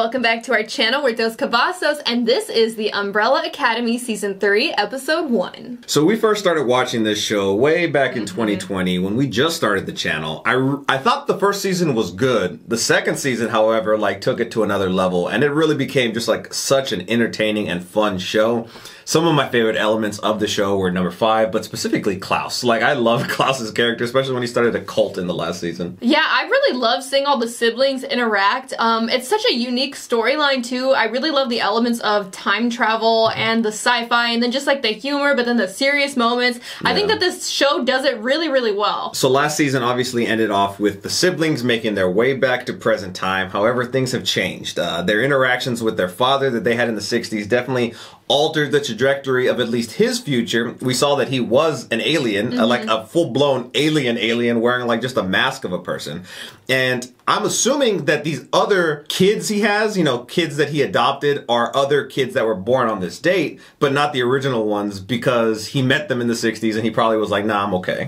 welcome back to our channel. We're Dos Cavazos, and this is The Umbrella Academy Season 3, Episode 1. So we first started watching this show way back in 2020 when we just started the channel. I thought the first season was good. The second season, however, like took it to another level, and it really became just like such an entertaining and fun show. Some of my favorite elements of the show were number 5, but specifically Klaus. Like, I love Klaus's character, especially when he started a cult in the last season. Yeah, I really love seeing all the siblings interact. It's such a unique storyline, too. I really love the elements of time travel and the sci-fi, and then just, like, the humor, but then the serious moments. Yeah. I think that this show does it really, really well. So last season obviously ended off with the siblings making their way back to present time. However, things have changed. Their interactions with their father that they had in the 60s definitely altered the trajectory of at least his future. We saw that he was an alien, like a full-blown alien wearing like just a mask of a person. And I'm assuming that these other kids he has, you know, kids that he adopted, are other kids that were born on this date, but not the original ones, because he met them in the 60s and he probably was like, nah, I'm okay.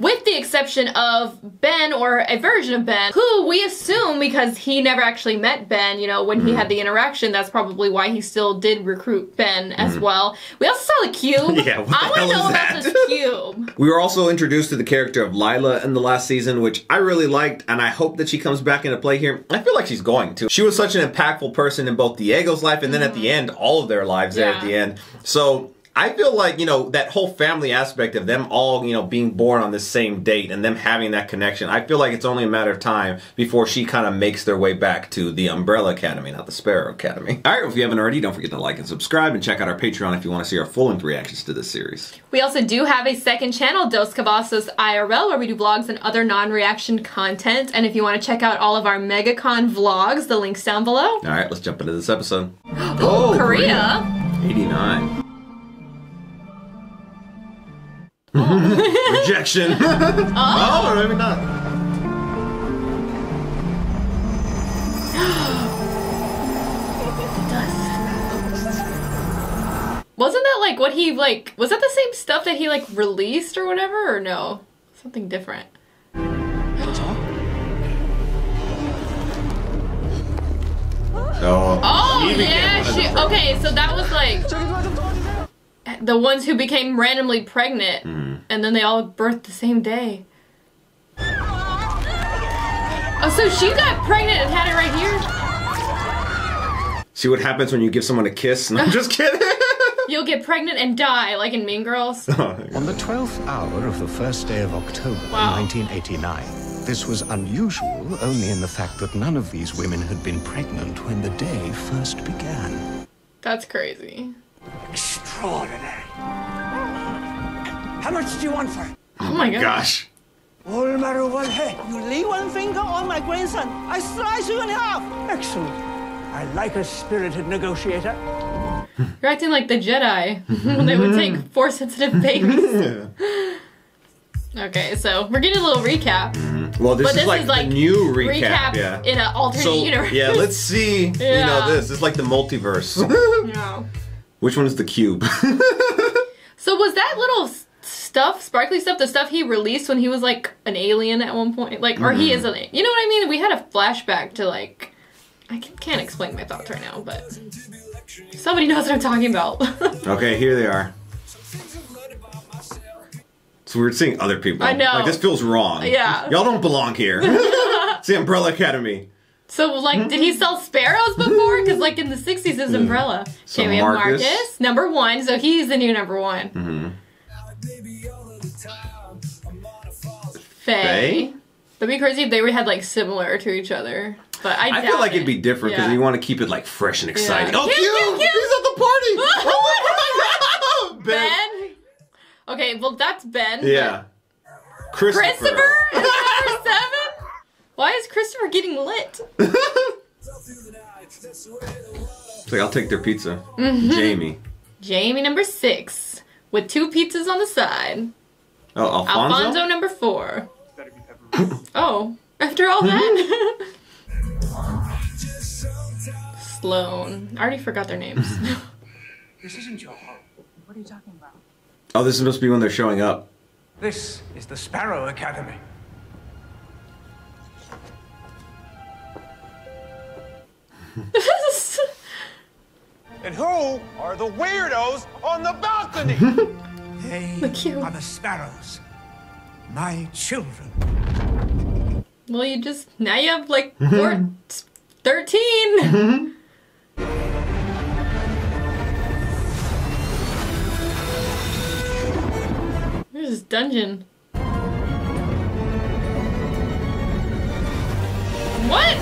With the exception of Ben, or a version of Ben, who we assume, because he never actually met Ben, you know, when he had the interaction, that's probably why he still did recruit Ben as well. We also saw the cube. Yeah, what the hell is that? I want to know about this cube. We were also introduced to the character of Lila in the last season, which I really liked, and I hope that she comes back into play here. I feel like she's going to. She was such an impactful person in both Diego's life and then at the end, all of their lives there at the end. So I feel like, you know, that whole family aspect of them all, you know, being born on the same date and them having that connection, I feel like it's only a matter of time before she kind of makes their way back to the Umbrella Academy, not the Sparrow Academy. All right, if you haven't already, don't forget to like and subscribe and check out our Patreon if you want to see our full-length reactions to this series. We also do have a second channel, Dos Cavazos IRL, where we do vlogs and other non-reaction content. And if you want to check out all of our MegaCon vlogs, the link's down below. All right, let's jump into this episode. Oh, Korea. 89. Rejection. Oh, maybe not. Wasn't that like what he like? Was that the same stuff that he like released or whatever, or no? Something different. Oh yeah. She, okay, so that was like the ones who became randomly pregnant, and then they all birthed the same day. Oh, so she got pregnant and had it right here? See what happens when you give someone a kiss? No, I'm just kidding! You'll get pregnant and die, like in Mean Girls. On the 12th hour of the first day of October, 1989, this was unusual only in the fact that none of these women had been pregnant when the day first began. That's crazy. Extraordinary. How much do you want for it? Oh my gosh. All matter one head. You lay one finger on my grandson, I slice you in half. Excellent. I like a spirited negotiator. You're acting like the Jedi when they would take force-sensitive babies. Okay, so we're getting a little recap. Well, this is like the new recap in an alternate universe. Yeah, let's see. Yeah. You know, this is like the multiverse. Yeah. Which one is the cube? So was that little stuff, sparkly stuff, the stuff he released when he was like an alien at one point? Like, or he is an alien. You know what I mean? We had a flashback to like, I can't explain my thoughts right now, but somebody knows what I'm talking about. Okay, here they are. So we're seeing other people. I know. Like, this feels wrong. Yeah. Y'all don't belong here. It's the Umbrella Academy. So, like, did he sell sparrows before? Because, like, in the 60s, it was Umbrella. So okay, we have Marcus, number 1. So he's the new number 1. Faye. That'd be crazy if they had, like, similar to each other. But I feel like it'd be different because you want to keep it, like, fresh and exciting. Oh, cute! He's at the party! Oh, my God! Ben. Okay, well, that's Ben. Yeah. Christopher is number 7. Why is Christopher getting lit? It's like, I'll take their pizza. Jamie. Jamie number 6, with 2 pizzas on the side. Oh, Alfonso number 4. Oh, after all that? Sloane. I already forgot their names. This isn't your home. What are you talking about? Oh, this must be when they're showing up. This is the Sparrow Academy. And who are the weirdos on the balcony? They are the sparrows, my children. Well, you just, now you have like 13. Where's this dungeon? What?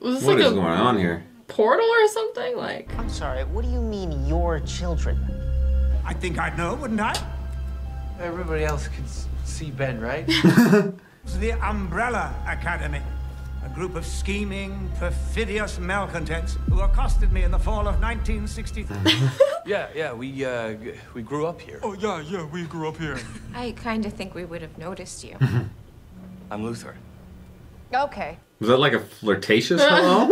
Was this what like is going on here? Portal or something? Like, I'm sorry, what do you mean your children? I think I'd know, wouldn't I? Everybody else could see Ben, right? It's the Umbrella Academy, a group of scheming, perfidious malcontents who accosted me in the fall of 1963. Yeah, we grew up here. Oh, yeah, we grew up here. I kind of think we would have noticed you. I'm Luther. Okay. Was that like a flirtatious hello?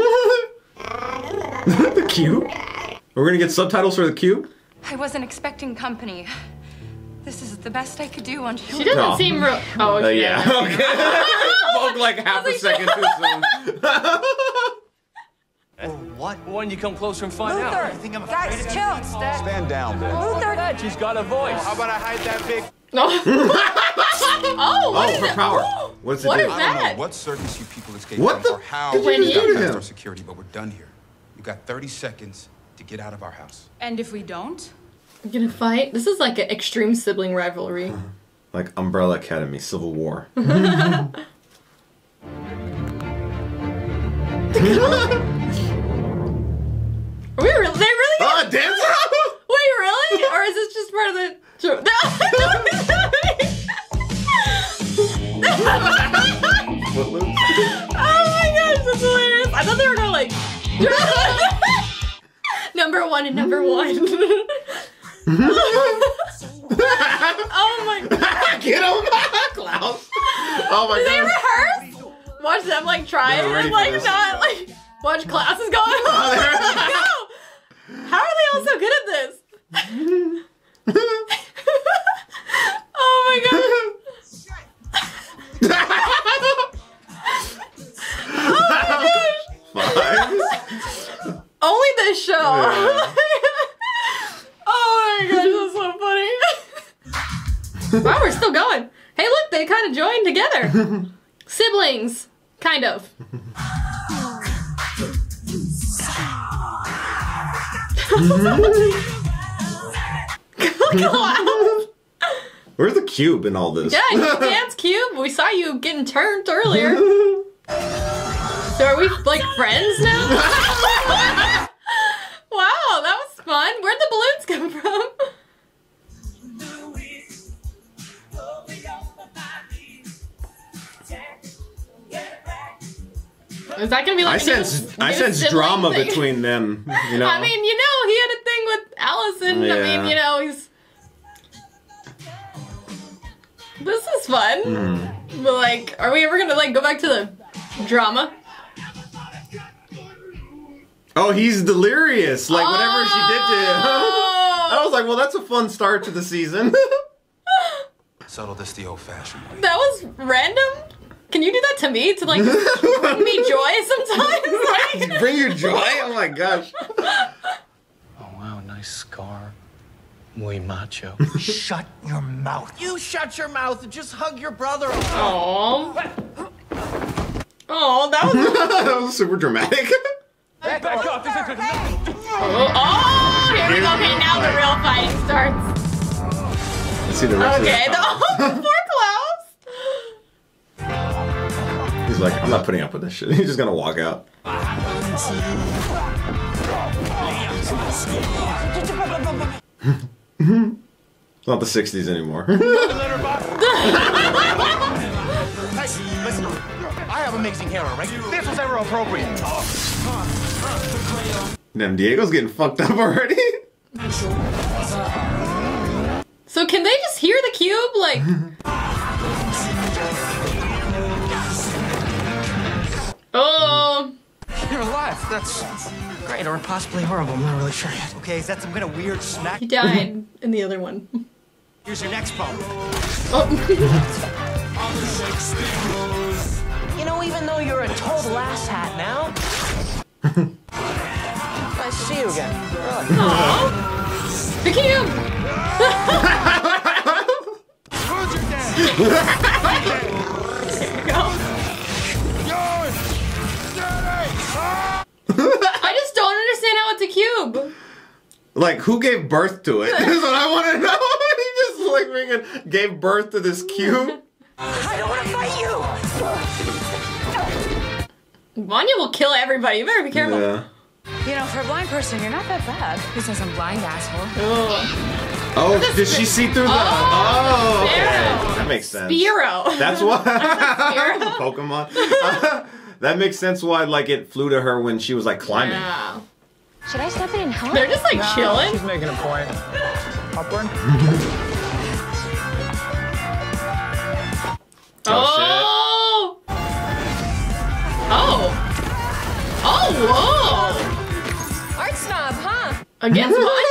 The cube? We're gonna get subtitles for the cube? I wasn't expecting company. This is the best I could do on She doesn't seem real. Oh, yeah. Okay. Spoke like half a second too soon. Or what? Why don't you come closer and find out? I think I'm afraid. Guys, chill. Stand down, Ben. Luther. She's got a voice. How about I hide that big? What is power. What's it do? I don't know what circus you people escaped from or how we got past our security, but we're done here. You got 30 seconds to get out of our house. And if we don't? We're gonna fight? This is like an extreme sibling rivalry. Like Umbrella Academy, Civil War. Are they really? Oh, dance? Wait, really? Or is this just part of the joke? No, oh my gosh, that's hilarious. I thought they were gonna like number one. Oh my god. Get him, Klaus. Oh my god. Did they rehearse? Watch them like try and like not like watch Klaus is going oh, like, no. How are they all so good at this? Oh my god. Oh my gosh. Only this show. Yeah. Oh my gosh, that's so funny. Wow, we're still going. Hey, look, they kind of joined together. Siblings, kind of. Where's the cube in all this? Yeah, you dance cube. We saw you getting turned earlier. So are we like friends now? Wow, that was fun. Where'd the balloons come from? Is that gonna be like I sense drama thing between them? You know? I mean, you know, he had a thing with Allison. Yeah. I mean, you know, he's. This is fun. But like, are we ever gonna like go back to the drama? Oh, he's delirious. Like, whatever she did to him. I was like, well, that's a fun start to the season. Settle this the old-fashioned way. That was random. Can you do that to me? To, like, bring me joy sometimes? Like, bring your joy? Oh, my gosh. Oh, wow, nice scar. Muy macho. Shut your mouth. You shut your mouth and just hug your brother. Aww. Oh, that was... that was super dramatic. Back off. Oh, here we go. Okay, now the real fighting starts. Let's see the rest of the poor Klaus. He's like, I'm not putting up with this shit. He's just gonna walk out. It's not the 60s anymore. I have amazing hair, right? This was ever appropriate. Damn, Diego's getting fucked up already. So can they just hear the cube? Like... oh! You're alive. That's great or possibly horrible. I'm not really sure yet. Okay, is that some kind of weird snack? He died in the other one. Here's your next bump. Oh. know, even though you're a total asshat now. Nice to see you again. Aww. Speaking of. There you go. I just don't understand how it's a cube. Like, who gave birth to it? That's what I want to know. He just, like, gave birth to this cube. I don't want to fight you! Vanya will kill everybody. You better be careful. Yeah. You know, for a blind person, you're not that bad. He says I'm blind, asshole. Oh, did she see through the... Oh, okay. That makes sense. Spiro. That's why... Pokemon. That makes sense why, like, it flew to her when she was, like, climbing. Yeah. Should I step in and help? They're just, like, no, chilling. She's making a point. Popcorn? Oh! Oh! Oh! Oh! Whoa! Art snob, huh? Against mine.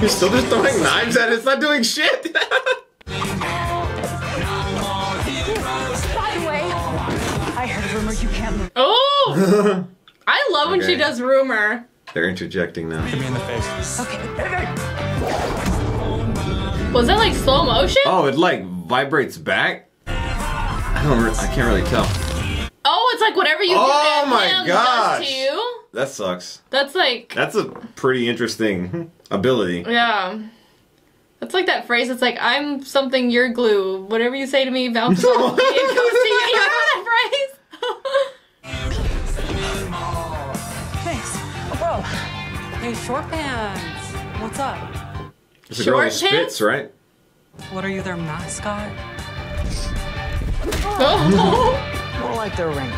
You're still just throwing knives at it. It's not doing shit. By the way, I heard a rumor you can't live. Oh! I love when she does rumor. They're interjecting now. Hit me in the face. Okay. Was that like slow motion? Oh, it like vibrates back? I can't really tell. Oh, it's like whatever you do does to you? That sucks. That's like... That's a pretty interesting ability. Yeah. That's like that phrase, it's like, I'm something, you're glue. Whatever you say to me, bounces off me, it goes to you. You know that phrase? Thanks. Oh, bro. Hey, short pants. What's up? It's a girl who spits, right? What are you, their mascot? Oh. More like their ring.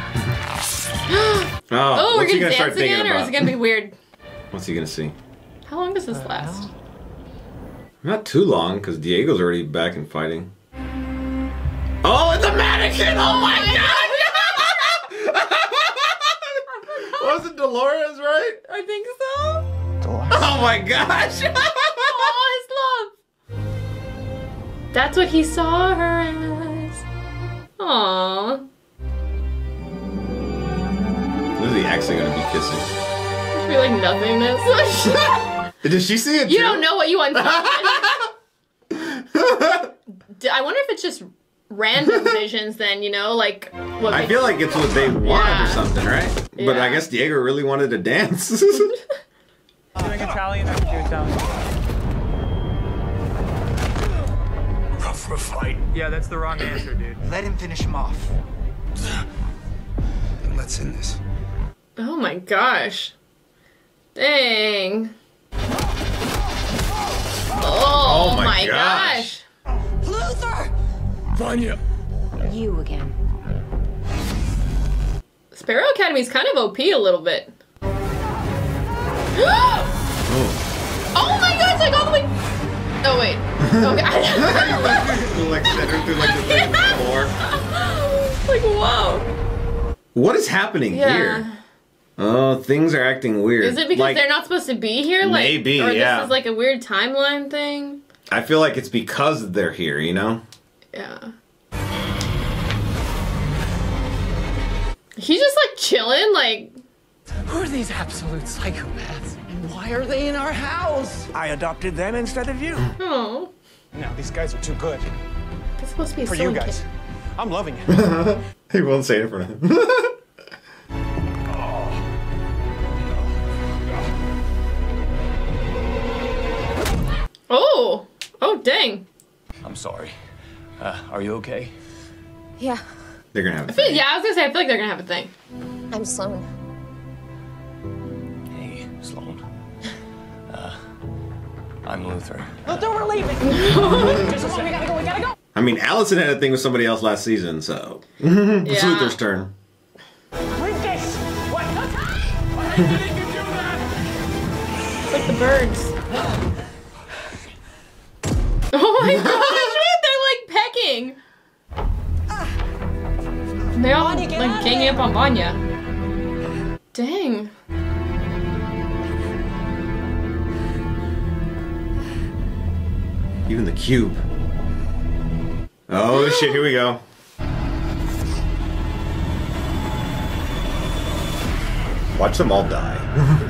Oh, what's he gonna start thinking about? Or is it gonna be weird? What's he gonna see? How long does this last? Not too long, because Diego's already back and fighting. Oh, it's a mannequin! Oh my god! Wasn't Dolores right? I think so. Dolores. Oh my gosh! That's what he saw her as. Aww. What is he actually gonna be kissing? I feel like nothingness. Did she see it? You don't know what you uncovered. I wonder if it's just random visions. Then you know, like. What I feel like it's what they want or something, right? Yeah. But I guess Diego really wanted to dance. Doing Italian or Italian? For a fight. Yeah, that's the wrong answer, dude. Let him finish him off. And let's end this. Oh my gosh. Dang. Oh, oh my gosh. Luther! Vanya! You again. Sparrow Academy's kind of OP a little bit. Oh. Oh my god, it's like all the way. Oh wait. Okay. Like center through like the third floor. Like whoa. What is happening here? Oh, things are acting weird. Is it because like, they're not supposed to be here? Like, maybe. Or this is like a weird timeline thing. I feel like it's because they're here. You know. Yeah. He's just like chilling. Like. Who are these absolute psychopaths? Why are they in our house? I adopted them instead of you. Oh. No, these guys are too good. That's supposed to be for you guys. I'm loving it. He won't say it for him. Oh. Oh, dang. I'm sorry. Are you okay? Yeah. They're gonna have a thing. Yeah, I was gonna say, I feel like they're gonna have a thing. I'm Sloane. Hey, Sloane. I'm Luther. Luther, we're leaving! We gotta go, we gotta go! I mean, Allison had a thing with somebody else last season, so... It's Luther's turn. Briefcase! What? Why did you do that? Like the birds. Oh my gosh! They're like pecking! They're all like ganging up on Vanya. Dang. Even the cube. Oh shit, here we go. Watch them all die.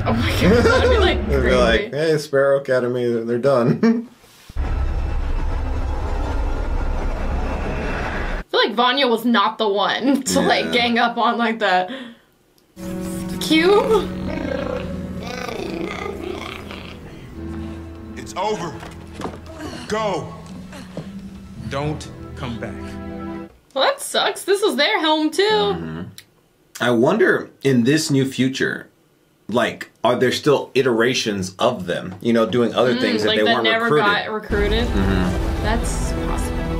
Oh my god, that'd be like crazy. They're like, hey, Sparrow Academy, they're done. I feel like Vanya was not the one to like gang up on like that. Cube? It's over. Go. Don't come back. Well, that sucks. This was their home too. Mm-hmm. I wonder, in this new future, like, are there still iterations of them? You know, doing other things like that they weren't recruited. Like, that never got recruited? Mm-hmm. That's possible.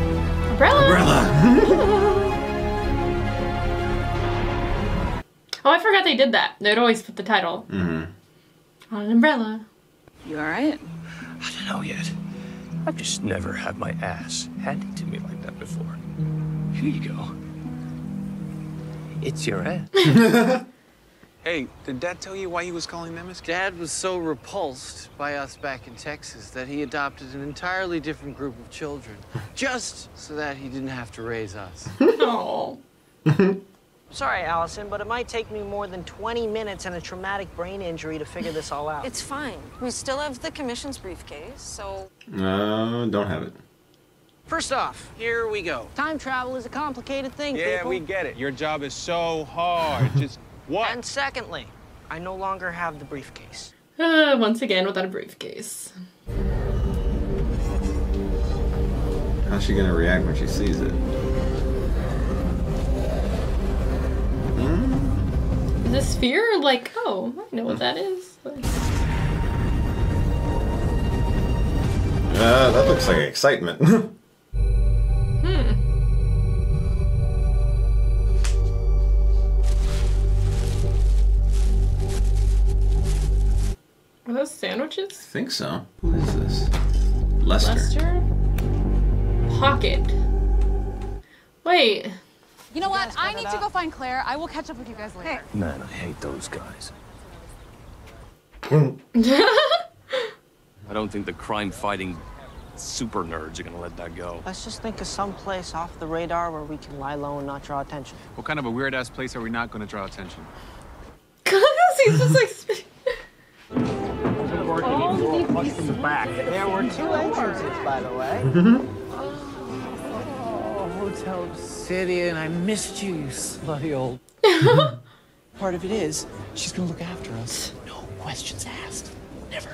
Umbrella! Umbrella! Oh, I forgot they did that. They'd always put the title on an umbrella. You alright? I don't know yet. I've just never had my ass handed to me like that before. Here you go. It's your ass. Hey, did Dad tell you why he was calling them as? Dad was so repulsed by us back in Texas that he adopted an entirely different group of children, just so that he didn't have to raise us. Oh. Sorry, Allison, but it might take me more than 20 minutes and a traumatic brain injury to figure this all out. It's fine. We still have the commission's briefcase, so... No, don't have it. First off, here we go. Time travel is a complicated thing, people. We get it. Your job is so hard. Just what? And secondly, I no longer have the briefcase. Once again, without a briefcase. How's she gonna react when she sees it? Is this fear? Like, oh, I know what that is. That looks like excitement. Are those sandwiches? I think so. Who is this? Lester. Lester Pocket. Wait. You know what? I need to go find Claire. I will catch up with you guys later. Man, I hate those guys. I don't think the crime-fighting super nerds are gonna let that go. Let's just think of some place off the radar where we can lie low and not draw attention. What kind of a weird-ass place are we not gonna draw attention? Cause he's just like spitting. There were two entrances, by the way. Hotel Obsidian, I missed you, you slutty old. Part of it is, she's gonna look after us. No questions asked. Never.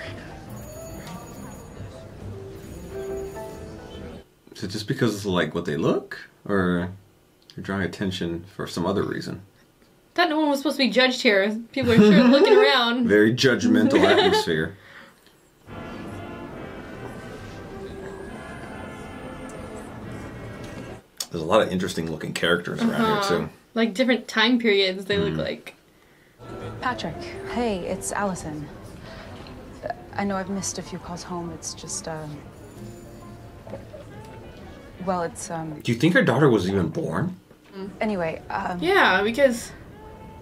Is it just because it's like what they look? Or they're drawing attention for some other reason? That no one was supposed to be judged here. People are sure looking around. Very judgmental atmosphere. There's a lot of interesting looking characters around here too. Like different time periods they look like. Patrick, hey, it's Allison. I know I've missed a few calls home, it's just well, it's do you think her daughter was even born? Anyway, yeah, because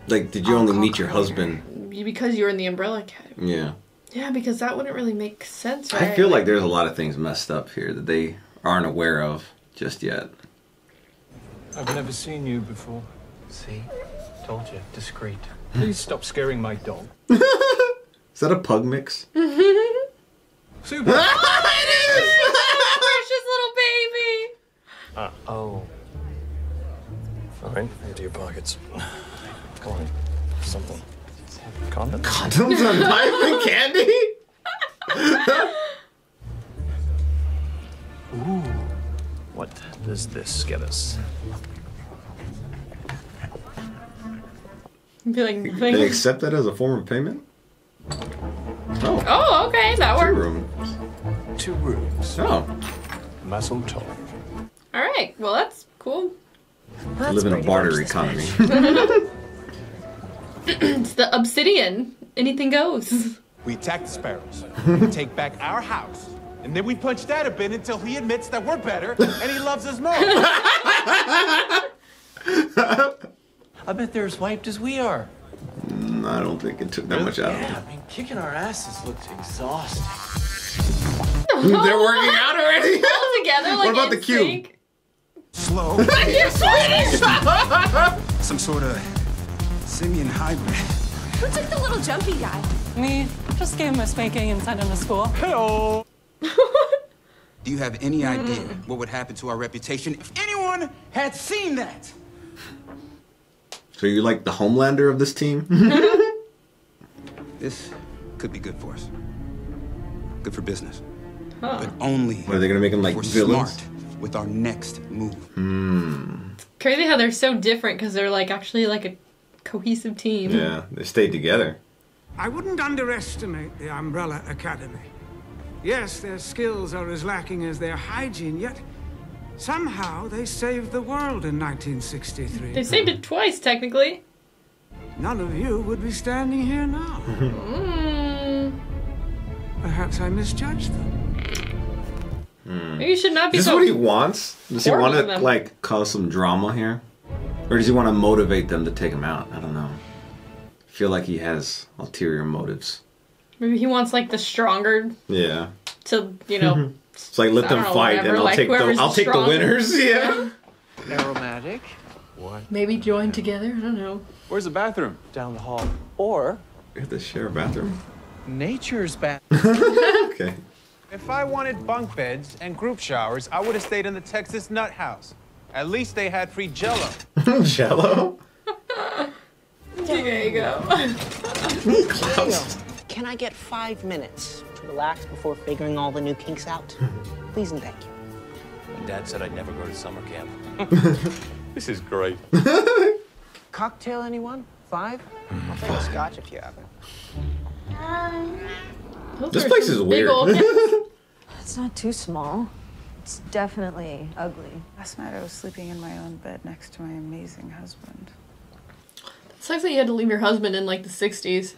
like did you only meet your husband? Because you were in the Umbrella Academy. Yeah. Yeah, because that wouldn't really make sense, right? I feel like there's a lot of things messed up here that they aren't aware of just yet. I've never seen you before. See? Told you. Discreet. Please stop scaring my dog. Is that a pug mix? Super! It is! Oh. All right, into your pockets. Go on, something. Condoms? Condoms on knife and candy? Ooh. What does this get us? They accept that as a form of payment? Oh. Oh, okay, that works. Two rooms. Oh. Muscle talk. All right, well, that's cool. Well, live in a barter economy. It's the Obsidian. Anything goes. We attack the Sparrows. We take back our house. And then we punch Dad a bit until he admits that we're better and he loves us more. I bet they're as wiped as we are. I don't think it took that much out of them. I mean, kicking our asses looked exhausting. They're working out already? All together, like, what about the cube? Slow. Yes, it is! Some sort of simian hybrid. Who took the little jumpy guy? Me. Just gave him a spanking and sent him to school. Hello. Do you have any idea what would happen to our reputation if anyone had seen that? So you're like the Homelander of this team? This could be good for us. Good for business. Huh. But only what, are they gonna make them like villains? Smart with our next move. Hmm. Crazy how they're so different because they're like actually like a cohesive team. Yeah, they stayed together. I wouldn't underestimate the Umbrella Academy. Yes, their skills are as lacking as their hygiene, yet somehow they saved the world in 1963. They saved it twice, technically. None of you would be standing here now. Perhaps I misjudged them. Maybe you should not be. Is this so what he wants? Does he want to like cause some drama here, or does he want to motivate them to take him out? I don't know. I feel like he has ulterior motives. Maybe he wants like the stronger. Yeah. To you know. It's like let them fight, whatever, and I'll like, take the winners. Yeah. Aromatic. What? Maybe join together. I don't know. Where's the bathroom? Down the hall. Or. You have to share a bathroom. Nature's bathroom. Okay. If I wanted bunk beds and group showers, I would have stayed in the Texas Nut House. At least they had free Jello. Jello. Diego. Can I get 5 minutes to relax before figuring all the new kinks out? Please and thank you. My dad said I'd never go to summer camp. This is great. Cocktail, anyone? 5? I'll take a scotch if you have it. This place is weird. It's not too small. It's definitely ugly. Last night I was sleeping in my own bed next to my amazing husband. Sucks that you had to leave your husband in like the 60s.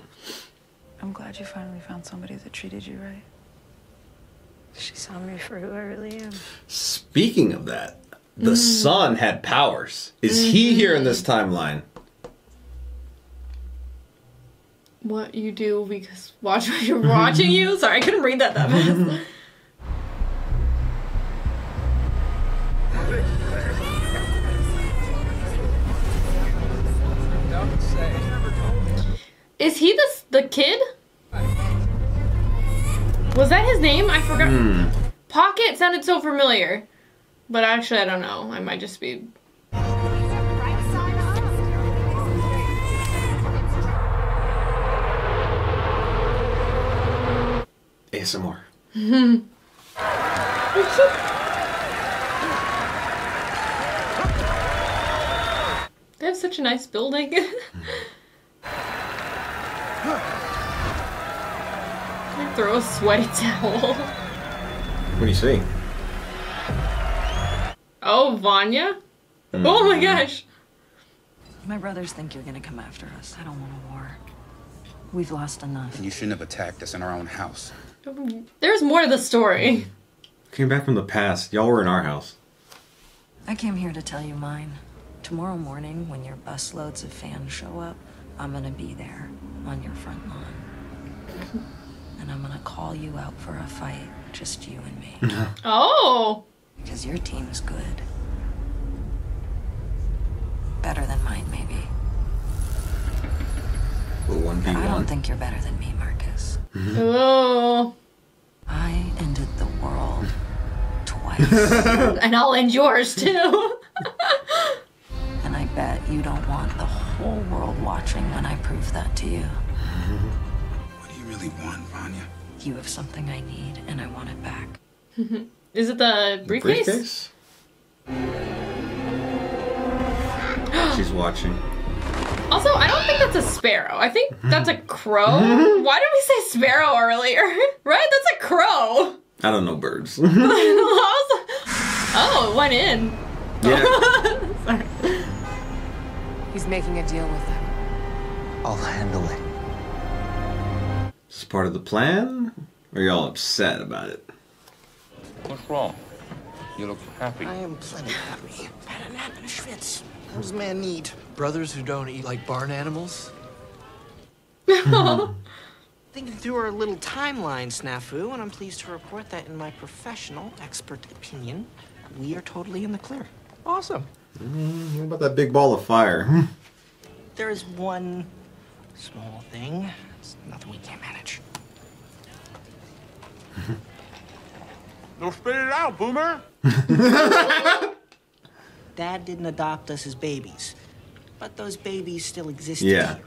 I'm glad you finally found somebody that treated you right. She saw me for who I really am. Speaking of that, the son had powers. Is he here in this timeline? What you do because watch what you're watching you? Sorry, I couldn't read that that fast. Is he the kid? Was that his name? I forgot. Pocket sounded so familiar. But actually, I don't know. I might just be... ASMR. They have such a nice building. I throw a sweaty towel. What do you see? Oh, Vanya? Oh my gosh! My brothers think you're gonna come after us. I don't want a war. We've lost enough. And you shouldn't have attacked us in our own house. There's more to the story. Came back from the past. Y'all were in our house. I came here to tell you mine. Tomorrow morning, when your busloads of fans show up, I'm gonna be there on your front lawn. And I'm gonna call you out for a fight, just you and me. Oh! Because your team is good. Better than mine, maybe. Well, but I don't think you're better than me, Marcus. Oh! I ended the world twice. And I'll end yours, too! And I bet you don't want the whole world watching when I prove that to you. What do you really want, Vanya? You have something I need, and I want it back. Is it the briefcase? She's watching. Also, I don't think that's a sparrow. I think that's a crow. Why did we say sparrow earlier? Right? That's a crow. I don't know birds. Oh, it went in. Yeah. Sorry. He's making a deal with them. I'll handle it. Is this part of the plan? Or are y'all upset about it? What's wrong? You look happy. I am plenty happy. Better nap in a schwitz. What does man need? Brothers who don't eat like barn animals? Thinking through our little timeline snafu, and I'm pleased to report that in my professional expert opinion, we are totally in the clear. Awesome. What about that big ball of fire? There is one small thing. It's nothing we can't manage. Don't spit it out, Boomer! Dad didn't adopt us as babies, but those babies still exist. Yeah. Here.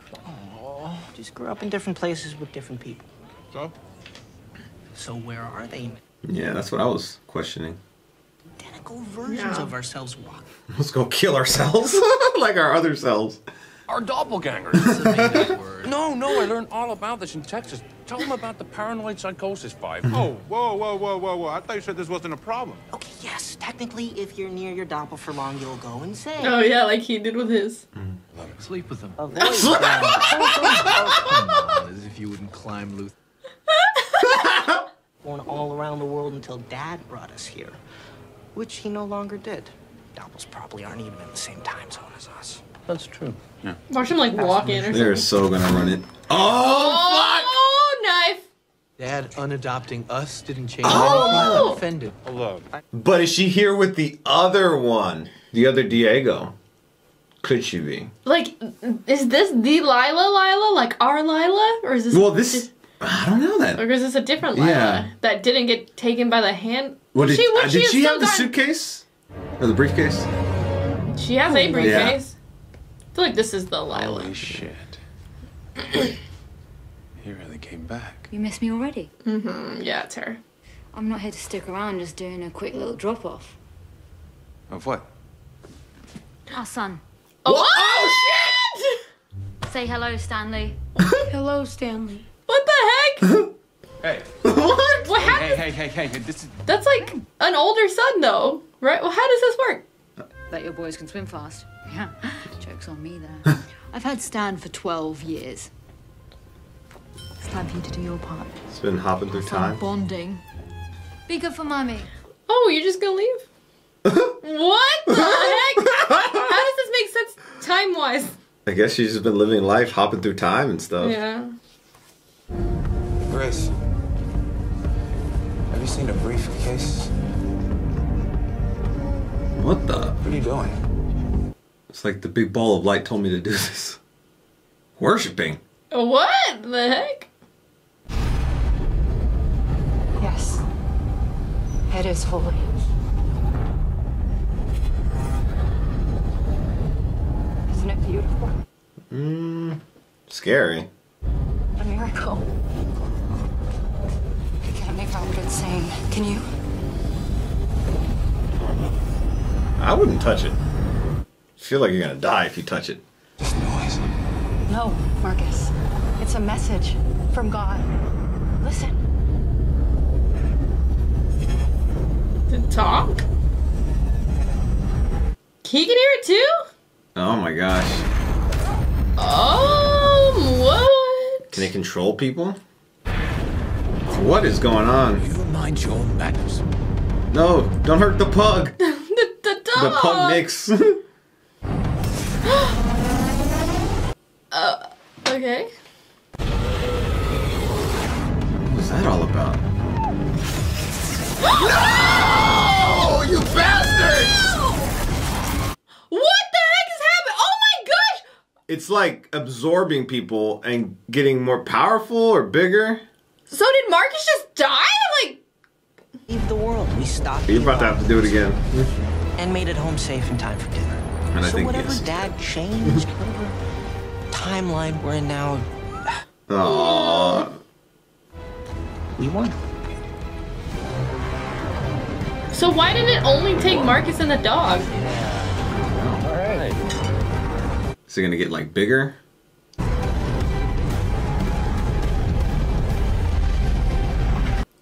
Aww. Just grew up in different places with different people. So? So where are they? Yeah, that's what I was questioning. Identical versions of ourselves walking. Let's go kill ourselves like our other selves. Our doppelgangers. No, I learned all about this in Texas. Tell them about the paranoid psychosis, Five. Oh, whoa. I thought you said this wasn't a problem. Okay, yes. Technically, if you're near your doppel for long, you'll go insane. Oh, yeah, like he did with his. Sleep with them. Sleep as if you wouldn't climb Luther. Born all around the world until Dad brought us here, which he no longer did. Doppels probably aren't even in the same time zone as us. That's true. Yeah. Watch him like walk in or something. They're so gonna run it. Oh, fuck! Knife. Dad unadopting us didn't change. Oh, offended. Hello. But is she here with the other one? The other Diego? Could she be? Like, is this the Lila? Like our Lila, or is this? Well, this. I don't know that. Or is this a different Lila that didn't get taken by the hand? What did she have the suitcase or the briefcase? She has a briefcase. Yeah. I feel like this is the Lila. Holy shit. He really came back. You miss me already? Mm-hmm. Yeah, it's her. I'm not here to stick around, just doing a quick little drop-off. Of what? Our son. Oh, oh shit! Say hello, Stanley. Hello, Stanley. What the heck? Hey. What? What happened? Hey. This is... That's like an older son, though, right? Well, how does this work? Bet your boys can swim fast. Yeah, joke's on me there. I've had Stan for 12 years. It's time for you to do your part. It's been hopping through time. Bonding. Be good for mommy. Oh, you're just gonna leave? What the heck? How does this make sense time-wise? I guess she's just been living life, hopping through time and stuff. Yeah. Grace, have you seen a briefcase? What the? What are you doing? It's like the big ball of light told me to do this. Worshipping. What the heck? Yes. It is holy. Isn't it beautiful? Scary. A miracle. I can't make out what it's saying. Can you? I wouldn't touch it. I feel like you're gonna die if you touch it. This noise. No, Marcus. It's a message from God. Listen. To talk? He can hear it too? Oh my gosh. Oh, what? Can they control people? What is going on? You mind your manners. No, don't hurt the pug. The dog. The pug mix. Okay. What was that all about? No! You bastards! What the heck is happening? Oh my gosh! It's like absorbing people and getting more powerful or bigger. So did Marcus just die? Like... Leave the world. We stopped. You're about to have to do it again. And made it home safe in time for dinner. And so whatever Dad changed, whatever timeline we're in now, we won. So why did it only take Marcus and the dog? Yeah. All right. Is it gonna get like bigger?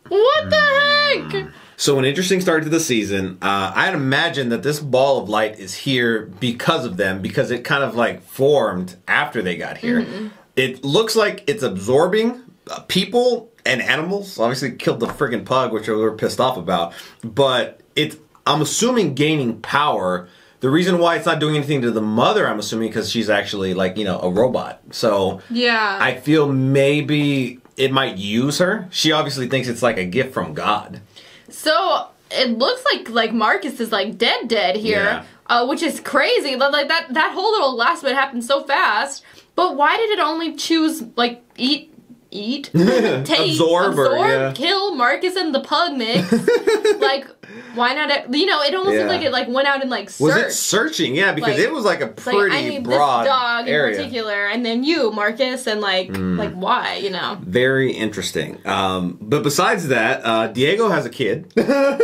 What the heck? So an interesting start to the season. I'd imagine that this ball of light is here because of them, because it kind of like formed after they got here. Mm-hmm. It looks like it's absorbing people and animals. Obviously killed the friggin' pug, which we were pissed off about. But it's, I'm assuming, gaining power. The reason why it's not doing anything to the mother, I'm assuming, because she's actually like, you know, a robot. So yeah, I feel maybe it might use her. She obviously thinks it's like a gift from God. So it looks like Marcus is like dead here. Yeah. which is crazy. Like that whole little last bit happened so fast. But why did it only choose like eat, take, absorb yeah. kill Marcus and the pug mix? Like, why not? You know, it almost seemed like it like went out and like searched. Was it searching? Yeah, because like, it was like a pretty like, I need broad this dog area. In particular, and then you, Marcus, and like like why? You know, very interesting. But besides that, Diego has a kid. Yeah,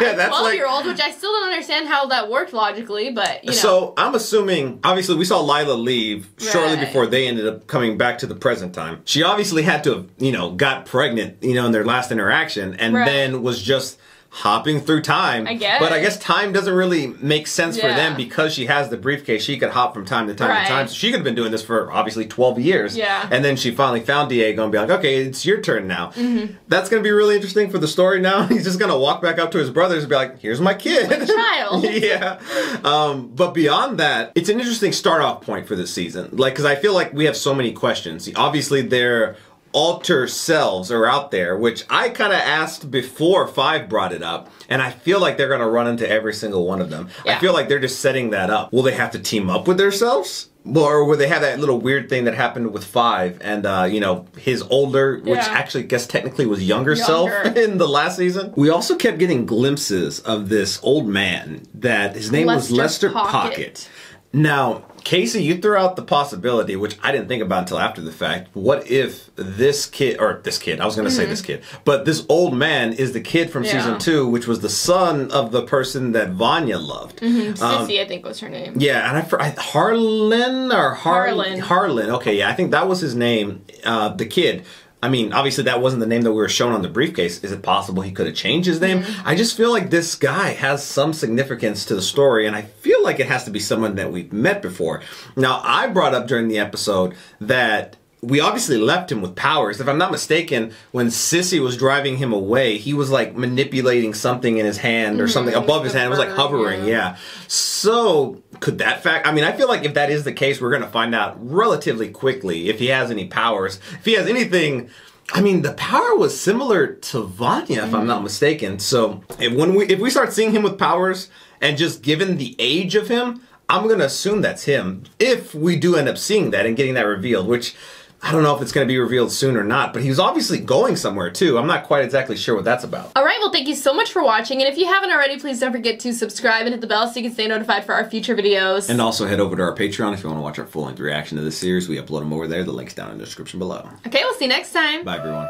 yeah, that's 12-year-old, like, which I still don't understand how that worked logically, but you know. So I'm assuming, obviously, we saw Lila leave shortly before they ended up coming back to the present time. She obviously had to have, you know, got pregnant, you know, in their last interaction, and then was just hopping through time. I guess. But I guess time doesn't really make sense for them because she has the briefcase. She could hop from time to time to time. So she could have been doing this for obviously 12 years. Yeah. And then she finally found Diego and be like, okay, it's your turn now. That's going to be really interesting for the story now. He's just going to walk back up to his brothers and be like, here's my kid. My child. But beyond that, it's an interesting start off point for this season. Like, because I feel like we have so many questions. Obviously, they're alter selves are out there, which I kind of asked before Five brought it up, and I feel like they're going to run into every single one of them. Yeah. I feel like they're just setting that up. Will they have to team up with themselves? Or where they have that little weird thing that happened with Five and, you know, his older, which actually I guess technically was younger self in the last season. We also kept getting glimpses of this old man that his name was Lester Pocket. Now, Casey, you threw out the possibility, which I didn't think about until after the fact. What if this kid, or this kid, I was going to say this kid, but this old man is the kid from season 2, which was the son of the person that Vanya loved. Sissy, I think was her name. Yeah, and Harlan. Okay, yeah, I think that was his name, the kid. I mean, obviously that wasn't the name that we were shown on the briefcase. Is it possible he could have changed his name? I just feel like this guy has some significance to the story, and I feel like it has to be someone that we've met before. Now, I brought up during the episode that we obviously left him with powers. If I'm not mistaken, when Sissy was driving him away, he was like manipulating something in his hand or something above his hand. It was like hovering, So could that fact, I mean, I feel like if that is the case, we're going to find out relatively quickly if he has any powers. If he has anything, I mean, the power was similar to Vanya, if I'm not mistaken. So if we start seeing him with powers and just given the age of him, I'm going to assume that's him. If we do end up seeing that and getting that revealed, which I don't know if it's going to be revealed soon or not, but he was obviously going somewhere too. I'm not quite exactly sure what that's about. All right, well, thank you so much for watching, and if you haven't already, please don't forget to subscribe and hit the bell so you can stay notified for our future videos. And also head over to our Patreon if you want to watch our full-length reaction to this series. We upload them over there. The link's down in the description below. Okay, we'll see you next time. Bye, everyone.